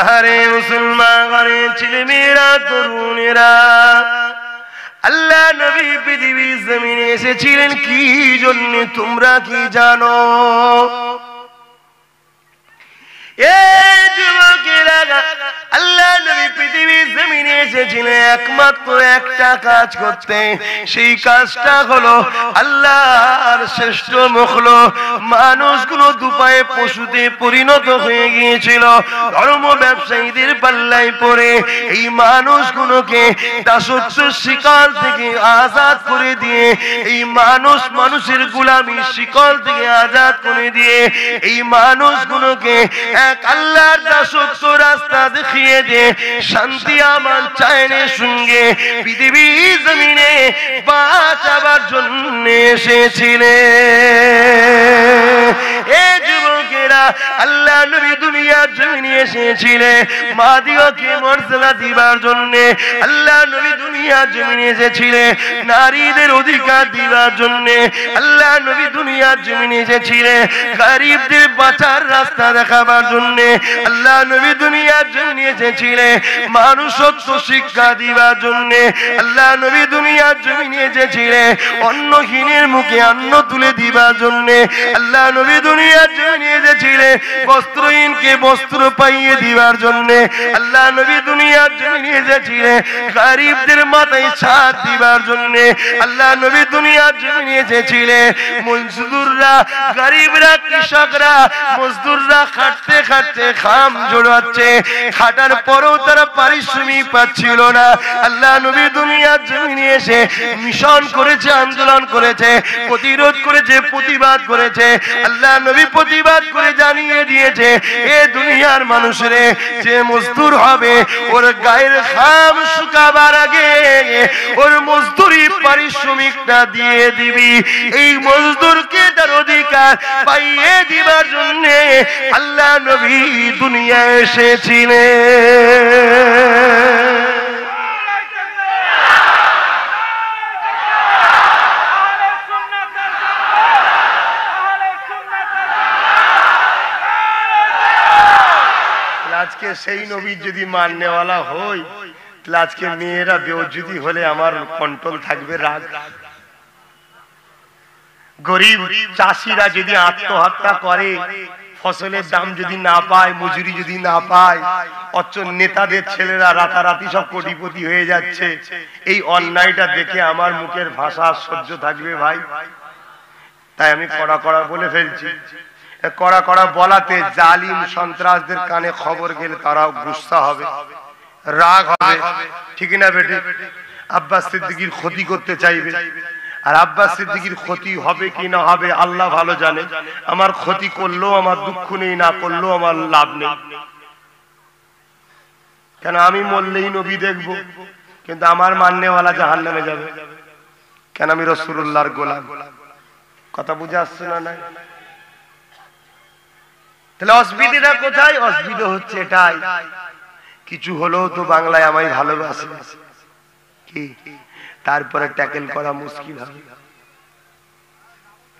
अरे मुसलमान छिले मेरा तरुणेरा अल्लाह नबी पृथ्वी जमीने से छिलें की जन्य तुमरा की जानो शिकल থেকে आजाद করে দিয়ে मानुष মানুষের গোলামি শিকল থেকে आजाद করে দিয়ে মানুষগুলোকে रास्ता देखिए दे शांति आमान चाहने सुंगे पृथ्वी जमीने बाचाबार जन्ने से छिले अल्लाह नबी दुनिया जमीने एसेछिले मादियोके मर्यादा दिवार जन्ने अल्लाह नबी दुनिया जमीने एसेछिले नारीदेर अधिकार दिवार जन्ने अल्लाह नबी दुनिया जमीने एसेछिले गरीबदेर बाचार रास्ता देखाबार जन्ने अल्लाह नबी दुनिया जमीने एसेछिले मानुषत्व शिक्षा दिवार जन्ने अल्लाह नबी दुनिया जमीने एसेछिले अन्नहीनेर मुखे अन्न तुले दिवार जन्ने अल्लाह नबी दुनिया जमीने एसेछिले वस्त्रहीन के वस्त्र पाइए दीवार जन्ने अल्लाह नबी दुनिया जमीने एसेछिले गरीबदेर माथाय छात दीवार जन्ने अल्लाह नबी दुनिया जमीने एसेछिले मजदूररा गरीबरा कृषकरा मजदूररा खाटते खाटते घाम झोड़ाচ্ছে খাটার পরেও তারা পারিশ্রমিক পাচ্ছিল না আল্লাহ নবী দুনিয়া জমিনে এসে মিশন করেছে আন্দোলন করেছে প্রতিরোধ করেছে প্রতিবাদ করেছে আল্লাহ নবী প্রতিবাদ করে अल्लाह नबी दुनिया एसेछिले राताराती सब कोटिपति हो जाচ্ছে এই অন্যায়টা देखे मुखेर भाषा सह्य থাকবে भाई তাই আমি কড়া কড়া বলে ফেলছি कड़ा कड़ा बोलाते जालिम सन्त्रास काने खबर गेले तारा गुस्सा हबे राग हबे ठीक ना बेटे अब्बास सिद्दिकीर क्षति करते चाइबे और अब्बास सिद्दिकीर क्षति हबे कि ना हबे आल्लाह भालो जाने आमार क्षति करलो आमार दुःख नेई ना करलो आमार लाभ नेई केन आमी मरलेई नबी देखबो किन्तु आमार माननेवाला जहन्नामे जाबे केन आमी रसूलुल्लाहर गोलाम कथा बुझे आसछे ना ना অসুবিধাটা কোথায় অসুবিধা হচ্ছে এটাই কিছু হলো তো বাংলায় আমায় ভালোবাসে কি তারপরে ট্যাকেল করা মুশকিল হবে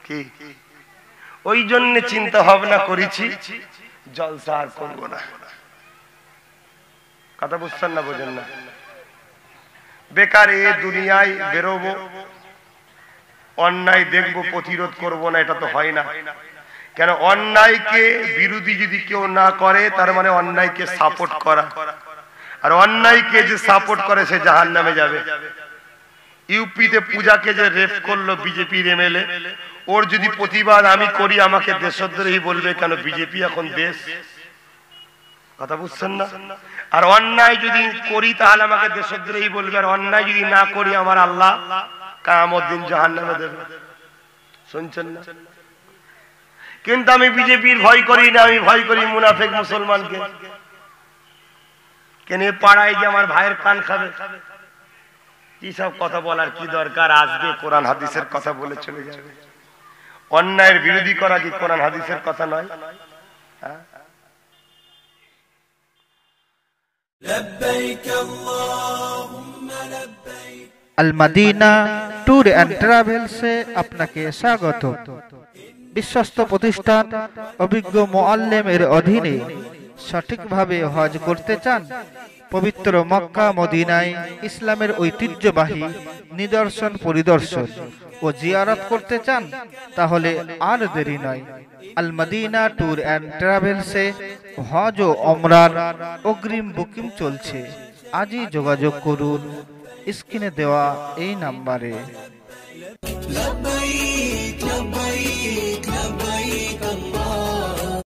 কি ওই জন্য চিন্তা ভাবনা করেছি জলসা আর করব না কথা বুঝছেন না বোঝেন না বেকার এই দুনিয়ায় বেরোবো অন্যায় দেখব প্রতিরোধ করব না এটা তো হয় না क्या अन्याय के बिरुदी यदि क्यों ना करे तार माने अन्याय के सपोर्ट करा और अन्याय के जो सपोर्ट करे से जहन्नामे जाबे यूपी ते पूजा के जो रेप करलो बीजेपी एमएलए और यदि प्रतिबाद आमी करी आमाके देशद्रोही बोलबे केन बीजेपी एखन देश कथा बुझछेन ना और अन्याय यदि करी ताहले आमाके देशद्रोही बोलबे और अन्याय यदि ना करी आमार आल्लाह कियामत दिन जहन्नामे देबे सुनछेन ना কিন্তু আমি বিজেপির ভয় করি না আমি ভয় করি মুনাফিক মুসলমানকে কেনে পাড়ায় যে আমার ভাইয়ের কান খাবে কি সব কথা বলার কি দরকার আজকে কোরআন হাদিসের কথা বলে চলে যাবে অন্যায়ের বিরোধী করা কি কোরআন হাদিসের কথা নয় লাব্বাইক আল্লাহুম্মা লাব্বাইক Al Madina tour and travel সে আপনাকে স্বাগত বিশ্বস্ত প্রতিষ্ঠান অভিজ্ঞ মুআল্লিমের অধীনে सठिक भावे हज करते चान पवित्र मक्का मदीनाय इस्लामेर ऐतिह्यबाही निदर्शन परिदर्शन और जियारत करते चान ताहले आर देरी नय। आल मदीना टूर एंड ट्रावेल्से हज ओ उमरार अग्रिम बुकिंग चलछे। आज ही जोगाजोग करुन स्क्रिने देवा ए नम्बरे।